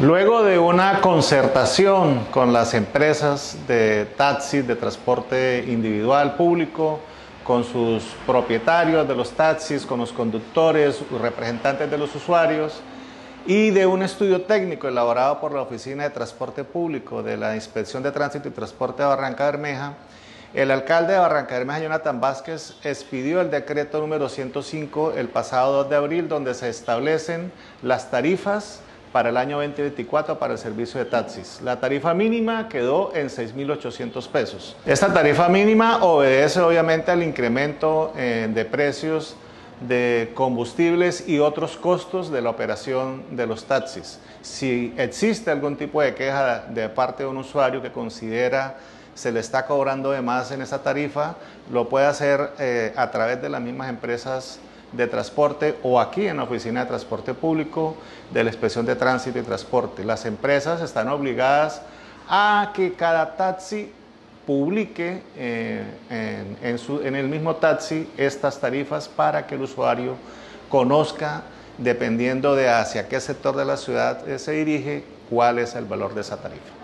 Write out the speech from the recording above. Luego de una concertación con las empresas de taxis, de transporte individual público, con sus propietarios de los taxis, con los conductores, representantes de los usuarios, y de un estudio técnico elaborado por la Oficina de Transporte Público de la Inspección de Tránsito y Transporte de Barrancabermeja, el alcalde de Barrancabermeja, Jonathan Vázquez, expidió el decreto número 105 el pasado 2 de abril, donde se establecen las tarifas para el año 2024 para el servicio de taxis. La tarifa mínima quedó en 6.800 pesos. Esta tarifa mínima obedece obviamente al incremento de precios de combustibles y otros costos de la operación de los taxis. Si existe algún tipo de queja de parte de un usuario que considera se le está cobrando de más en esa tarifa, lo puede hacer a través de las mismas empresas de transporte o aquí en la Oficina de Transporte Público de la Inspección de Tránsito y Transporte. Las empresas están obligadas a que cada taxi publique en el mismo taxi estas tarifas para que el usuario conozca, dependiendo de hacia qué sector de la ciudad se dirige, cuál es el valor de esa tarifa.